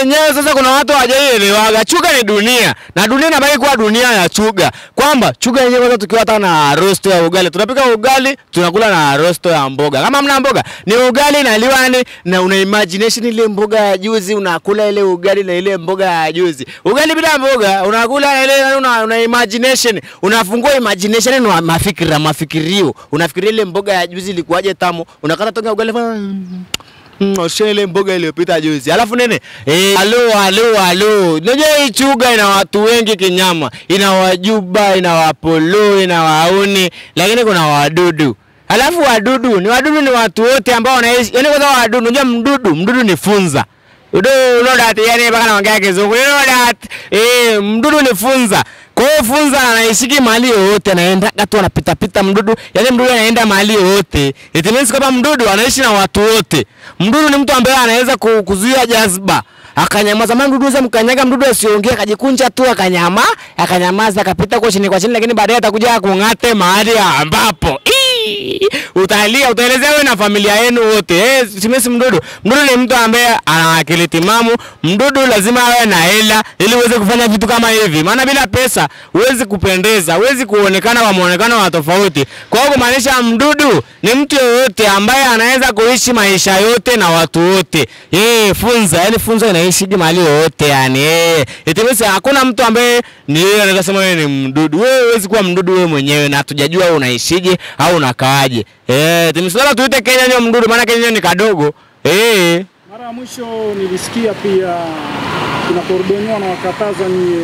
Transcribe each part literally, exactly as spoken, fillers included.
yenyewe sasa kuna watu hawajaelewa. Chuga ni dunia. Na dunia inabaki kuwa dunia ya chuga. Kwamba chuga yenyewe kwanza tukiwa hata na rosto ya ugali. Tunapika ugali, tunakula na rosto ya mboga. Kama mna mboga, ni ugali na liwani na una imagination ile mboga ya juzi unakula ile ugali na ile mboga ya juzi. Ugali bila mboga, unakula ile una, una imagination. Unafungua imagination na mafikira, mafikirio. Unafikiria ile mboga ya juzi ilikuwaje tamu. Unakata tonga ugali Mshele mboga iliyopita juzi. Alafu nene, eh alo alo alo. Unajua ichuga ina watu wengi kinyama, ina wajuba, ina wapolo, ina waone, lakini kuna wadudu. Alafu wadudu, ni wadudu ni watu wote ambao wanaishi. Yaani kwa sababu wadudu, unajua mdudu, mdudu ni funza. Udo no that yani baka naongea kizungu. You know that eh mdudu ni funza. Kwa funza anaishiki mali yote anaenda watu anapita pita mdudu. Yaani mdudu anaenda mali yote. It means kwamba mdudu anaishi na watu wote. Mdudu ni mtu ambaye anaweza kuzuia jazba. Akanyamaza mama mdudu anaweza mkanyaga mdudu asiongee akajikunja tu akanyama, akanyamaza akapita kwa chini kwa chini lakini baadaye atakuja kungate mahali ambapo utalia, utaelezea wewe na familia yenu wote. Eh, simesi mdudu. Mdudu ni mtu ambaye ana akili timamu. Mdudu lazima awe na hela ili uweze kufanya vitu kama hivi. Maana bila pesa huwezi kupendeza, huwezi kuonekana wa muonekano wa tofauti. Kwa hiyo kumaanisha mdudu ni mtu yote ambaye anaweza kuishi maisha yote na watu wote. Eh, funza, yani funza inaishi mahali yote yani. Eh, itimisi hakuna mtu ambaye ni yeye anaweza sema yeye ni mdudu. Wewe huwezi kuwa mdudu wewe mwenyewe na hatujajua wewe unaishije au na kaaje. Eh, tumisala tuite Kenyonyo mdudu maana Kenyonyo ni kadogo. Eh. Mara mwisho nilisikia pia kuna kordonia na wakataza ni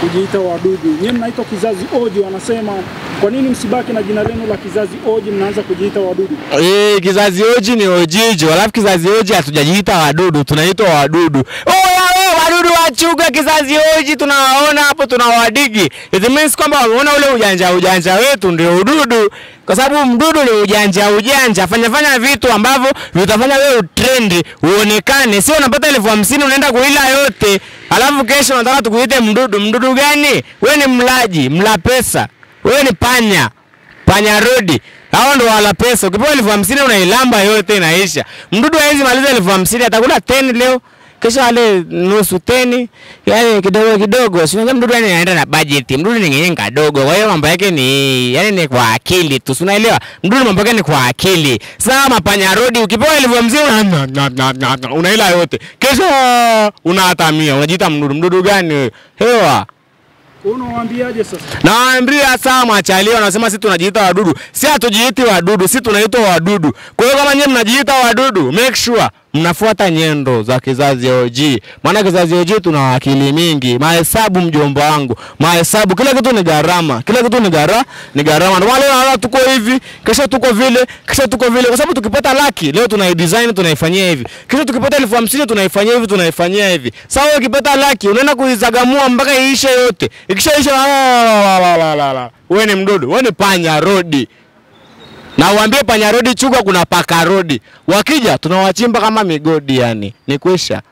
kujiita wadudu. Nyinyi mnaitwa kizazi O G wanasema kwa nini msibaki na jina lenu la kizazi O G mnaanza kujiita wadudu? Eh, kizazi O G ni ojijo. Alafu kizazi O G hatujajiita wadudu, tunaitwa wadudu. Oh, wadudu wachuga kizazi O G tunawaona hapo tunawadigi. It means kwamba wameona ule ujanja ujanja wetu ndio ududu. Kwa sababu mdudu ni ujanja ujanja. Fanya fanya vitu ambavyo vitafanya wewe utrendi, uonekane. Sio unapata elfu hamsini unaenda kuila yote. Alafu kesho unataka tukuite mdudu. Mdudu gani? Wewe ni mlaji, mla pesa. Wewe ni panya. Panya rodi. Hao ndo wala pesa. Ukipewa elfu hamsini unailamba yote inaisha. Mdudu hawezi maliza elfu hamsini atakula kumi leo. Kisha ale nusu teni, yani kidogo kidogo. Sio mdudu yani anaenda na budget. Mdudu ni nyenye kadogo. Kwa hiyo mambo yake ni yani ni kwa akili tu. Unaelewa? Mdudu mambo yake ni kwa akili. Sawa mapanya rodi ukipewa elfu hamsini unaila yote. Kesho unaatamia, unajiita mdudu. Mdudu gani hewa? Unawaambiaje sasa? Naambia saa machalio anasema sisi tunajiita wadudu. Si hatujiiti wadudu, sisi tunaitwa wadudu. Kwa hiyo kama nyinyi mnajiita wadudu, make sure mnafuata nyendo za kizazi O G. Maana kizazi O G tuna akili mingi. Mahesabu mjomba wangu. Mahesabu kila kitu ni gharama. Kila kitu ni gara, ni gharama. Ndio wale wala tuko hivi, kesho tuko vile, kesho tuko vile. Kwa sababu tukipata laki, leo tunaidesign tunaifanyia hivi. Kesho tukipata elfu hamsini tunaifanyia hivi, tunaifanyia hivi. Sawa ukipata laki, unaenda kuizagamua mpaka iishe yote. Ikishaisha la la la. Wewe ni mdudu, wewe ni panya rodi. Na uambie panya rodi chuga kuna paka rodi. Wakija tunawachimba kama migodi yani. Ni kuisha.